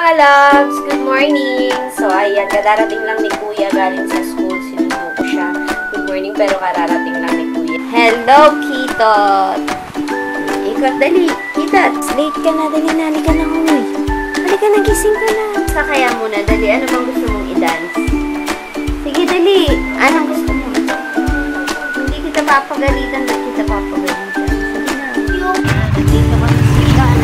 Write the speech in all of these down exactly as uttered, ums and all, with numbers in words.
mga loves! Good morning! So, ayan, kadarating lang ni Kuya galing sa school. Sinundo ko siya. Good morning, pero kararating lang ni Kuya. Hello, Kitot! Ikot, dali! Kitot! Late ka na, dali na. Halika na kung eh. Halika na, gising ka na. Sa kaya muna, dali. Ano bang gusto mong i-dance? Sige, dali! Anong gusto mo? Hindi kita papagalitan, hindi kita papagalitan. Sige na. Hindi ka masisigan.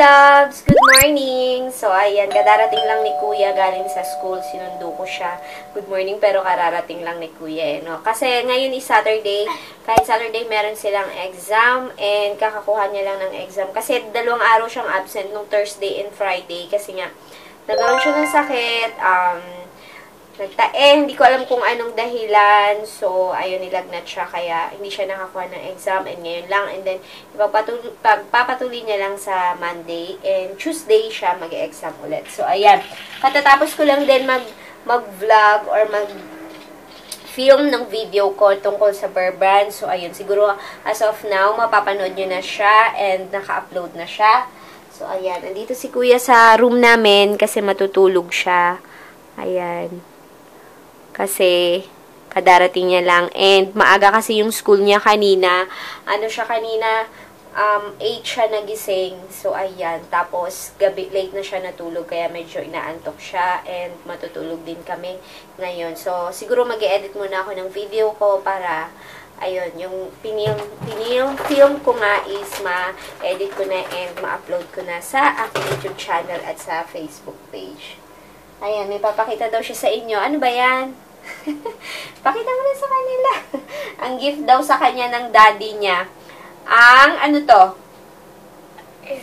Loves, good morning! So, ayan, kadarating lang ni Kuya galing sa school. Sinundo ko siya. Good morning, pero kararating lang ni Kuya, eh, no? Kasi ngayon is Saturday. Kahit Saturday, meron silang exam and kakakuha niya lang ng exam. Kasi dalawang araw siyang absent nung Thursday and Friday. Kasi nga, nagkaroon siya ng sakit. Um, nagtae, hindi ko alam kung anong dahilan. So, ayun, nilagnat siya. Kaya, hindi siya nakakuha ng exam. And ngayon lang. And then, pagpapatuloy niya lang sa Monday. And Tuesday, siya mag-exam ulit. So, ayan. Katatapos ko lang din mag, mag-vlog or mag-film ng video ko tungkol sa Burr Brand. So, ayun. Siguro, as of now, mapapanood niyo na siya. And naka-upload na siya. So, ayan. Andito si Kuya sa room namin kasi matutulog siya. Ayan. Kasi, kadarating niya lang. And, maaga kasi yung school niya kanina. Ano siya kanina? Um, eight siya nagising. So, ayan. Tapos, gabi, late na siya natulog. Kaya, medyo inaantok siya. And, matutulog din kami ngayon. So, siguro mag-e-edit muna ako ng video ko para, ayun, yung pinil, pinil film ko nga is ma-edit ko na and ma-upload ko na sa aking YouTube channel at sa Facebook page. Ayan, may papakita daw siya sa inyo. Ano ba yan? Pakita mo na sa kanila. Ang gift daw sa kanya ng daddy niya. Ang ano to?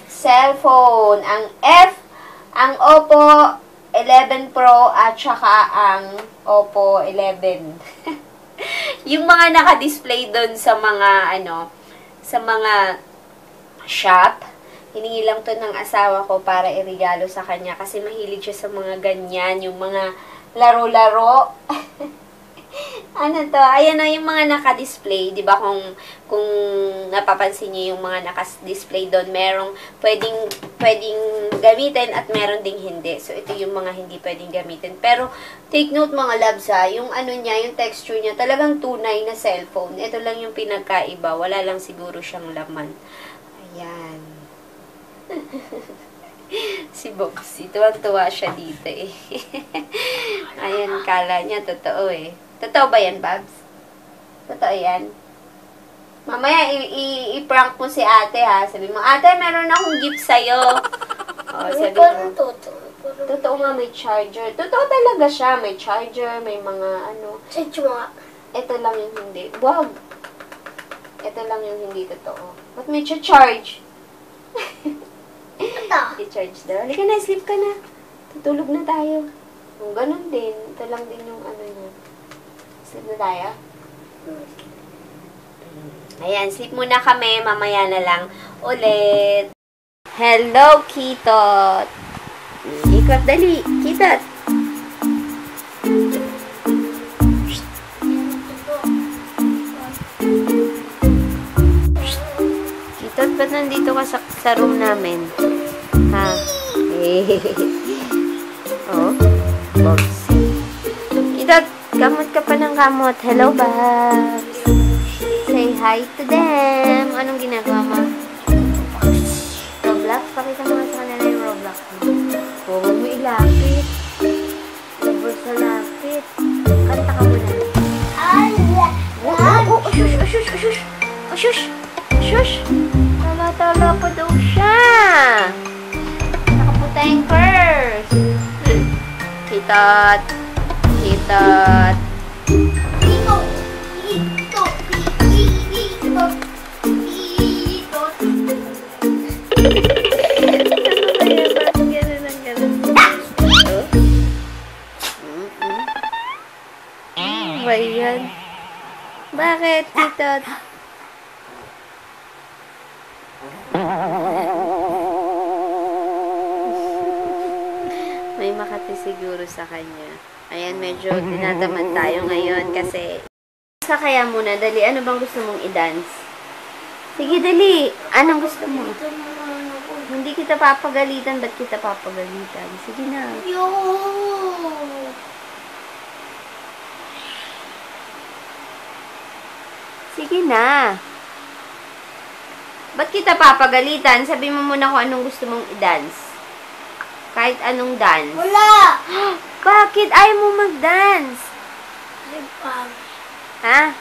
Cellphone. Ang F, ang Oppo eleven Pro at saka ang Oppo eleven. Yung mga naka-display doon sa mga ano, sa mga shop. Hiningi lang to ng asawa ko para irigalo sa kanya. Kasi mahilig siya sa mga ganyan. Yung mga laro-laro. Ano to? Ayan na yung mga naka-display. Diba kung, kung napapansin niyo yung mga naka-display doon, merong pwedeng, pwedeng gamitin at meron ding hindi. So, ito yung mga hindi pwedeng gamitin. Pero, take note mga loves ha, yung ano niya, yung texture niya, talagang tunay na cellphone. Ito lang yung pinagkaiba. Wala lang siguro siyang laman. Ayan. Si Boxy, tuwang-tuwa siya dito eh. Ayan, kala niya totoo eh. Totoo ba yan, Babs? Totoo yan? Mamaya, i-prank mo si ate ha. Sabi mo, ate, meron akong gift sa'yo. O, sabi mo, totoo. Totoo nga, may charger. Totoo talaga siya. May charger, may mga ano. Ito lang yung hindi. Wag. Ito lang yung hindi totoo. Ba't may charge? I-charge daw. Halika na, sleep ka na. Tutulog na tayo. Kung ganun din, ito lang din yung ano niya. Sleep na tayo? Ayan, sleep muna kami. Mamaya na lang ulit. Hello, Kitot! Ikot, dali! Kitot! Kitot, ba't nandito ka sa, sa room namin? Ha? Oh, Boxy. Kitot, gamot ka pa ng gamot. Hello, Babs. Say hi to them. Anong ginagawa mo? Roblox? Pakita mo sa kanila yung Roblox mo. Oh, huwag mo ilapit. Labor sa lapit. Kanta ka muna. Oh, shush, oh, shush, oh, shush. Oh, shush. Oh, shush. Tala-tala pa daw siya. Tankers! Kitot! Kitot! Kitot! Kitot! Kitot! Kitot! Ano ba yan? Parang gano'n ang gano'n. Ano ba yan? Bakit, Kitot? siguro sa kanya. Ayan, medyo tinatamad tayo ngayon kasi... Sa kaya muna, dali, ano bang gusto mong i-dance? Sige, dali. Anong gusto mo? Hindi kita papagalitan. Ba't kita papagalitan? Sige na. Yo! Sige na. Ba't kita papagalitan? Sabi mo muna kung anong gusto mong i-dance. Kahit anong dance. Wala! Bakit? Ayaw mo mag-dance? Ha?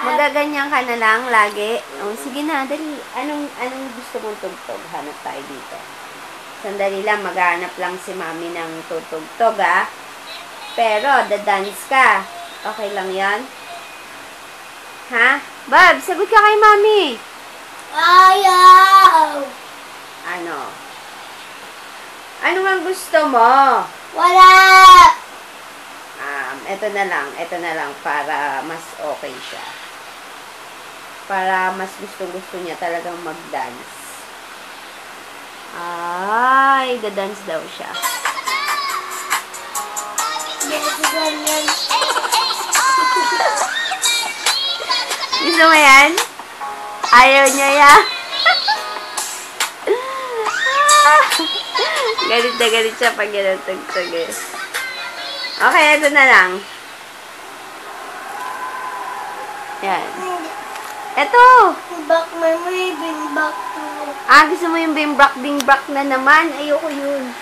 Magaganyan ka na lang lagi? Oh, sige na, dali. Anong, anong gusto mong tugtog? Hanap tayo dito. Sandali lang, maghanap lang si mami ng tutugtog, ha? Pero, da-dance ka. Okay lang yan? Ha? Bob, sagot ka kay mami. Ayaw! Ano? Ano ang gusto mo? Wala! Um, ito na lang. Ito na lang para mas okay siya. Para mas gusto-gusto niya talagang mag-dance. Ay, da-dance daw siya. Gusto mo yan? Ayaw niya yan? Galit na galit siya pag ginatugtog eh. Okay, ito na lang. Yan. Ito! Bimbak, may bimbak. Ah, gusto mo yung bimbak, bimbak na naman? Ayoko yun.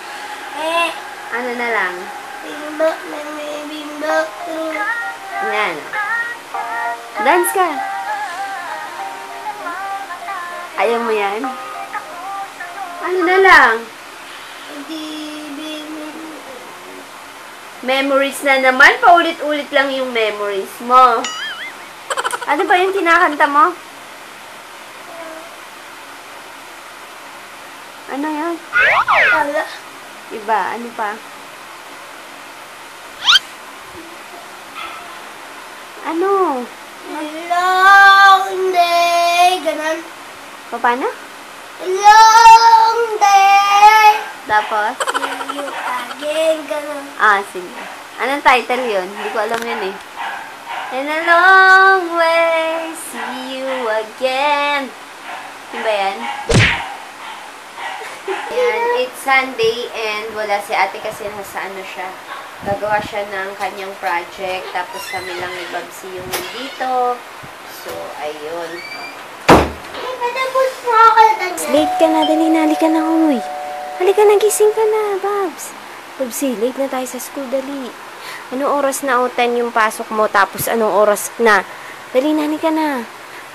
Eh. Ano na lang? Bimbak, may bimbak. Yan. Dance ka. Ayaw mo yan? Ano na lang? Memories na naman. Paulit-ulit lang yung memories mo. Ano ba yung kinakanta mo? Ano yan? Iba. Ano pa? Ano? Long day. Ganun. Paano? Long day. Tapos? Again, ganun. Ah, sige. Anong title yun? Hindi ko alam yun eh. In a long way, see you again. Yun ba yan? Yan, it's Sunday and wala si ate kasi nasa ano siya. Gagawa siya ng kanyang project. Tapos kami lang ni Babsi yung dito. So, ayun. Ay, patapos mo ako na ganyan. Late ka na, dali na. Halika na, huy. Halika na, gising ka na, Babs. Babsi, late na tayo sa school, dali. Anong oras na o ten yung pasok mo, tapos anong oras na? Dali, nani ka na.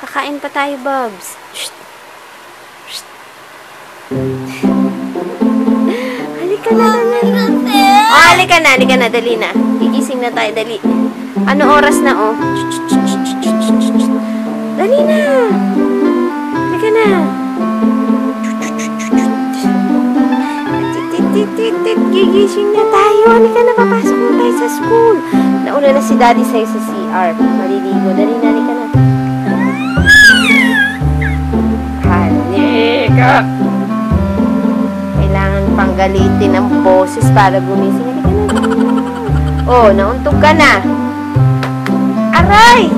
Kakain pa tayo, Babs. Shhh. Shhh. Halika na, nani. Oh, halika na, halika na, dali na. Gigising na tayo, dali. Anong oras na o? Dali na. Halika na. Titit, gigising na tayo. Halika na, papasok na tayo sa school. Nauna na si daddy sa'yo sa C R. Maliligo. Dali na, halika na. Halika! Kailangan panggalitin ang boses para gumising. Halika na, halika na. Oh, nauntog ka na. Aray!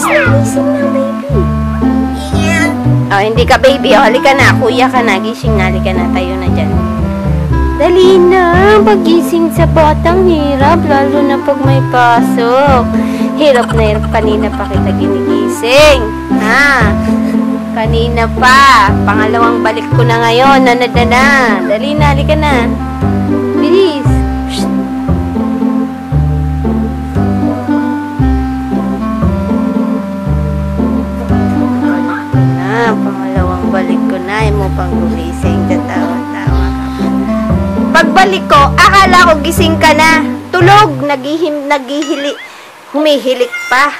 Gising na, baby. Yeah. Oh, hindi ka, baby. Oh, halika na. Kuya ka na. Gising na. Halika na. Tayo na dyan. Dali na. Pagising sa batang hirap. Lalo na pag may pasok. Hirap na hirap. Kanina pa kita ginigising. Ha? Kanina pa. Pangalawang balik ko na ngayon. Nanad na na. Dali na. Halika na. Bilis. Pang gumising, tatawa-tawa ka. Pagbalik ko, akala ko gising ka na. Tulog, naghihim, naghihili, humihilik pa.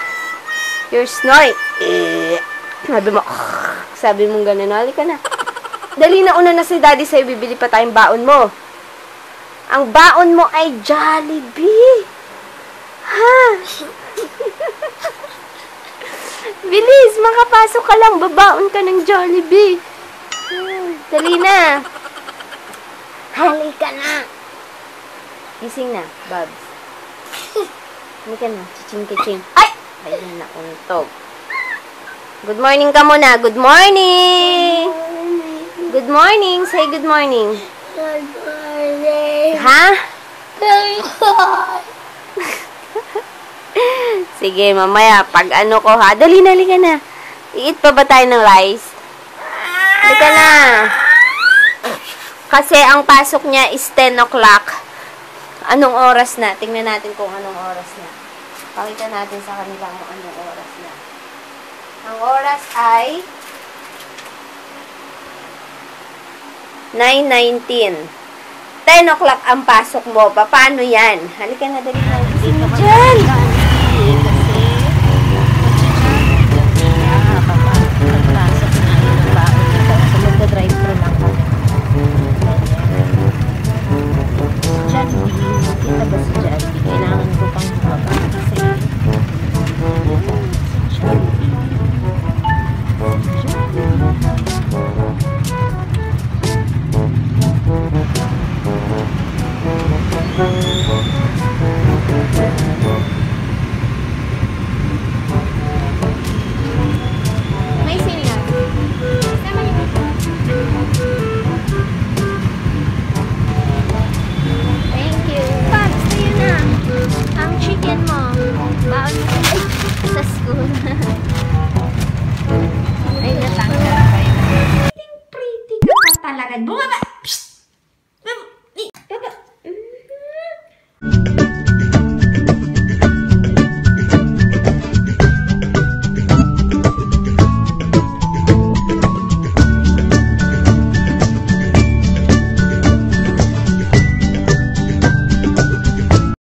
You're snoring. Eh, sabi mo, sabi mong gano'n, halika na. Dali na, una na si daddy sa'yo, bibili pa tayong baon mo. Ang baon mo ay Jollibee. Ha? Bilis! Makapasok ka lang. Babaon ka ng Jollibee. Hmm, dali na. Halika na. Gising na, Babs. Halika na. Chiching-kiching. Ay! Ayan na, untog. Good morning ka muna. Good morning! Good morning. Say good morning. Good morning. Ha? Good morning. Sige, mamaya. Pag ano ko ha. Dali na, halika na. Iit pa ba tayo ng rice? Halika na. Kasi ang pasok niya is ten o'clock. Anong oras na? Tingnan natin kung anong oras na. Pakita natin sa kanila kung anong oras na. Ang oras ay nine nineteen. ten o'clock ang pasok mo. Paano yan? Halika na, dali na. Dito ka na. Bumaba! Psst! Bumaba! Bumaba!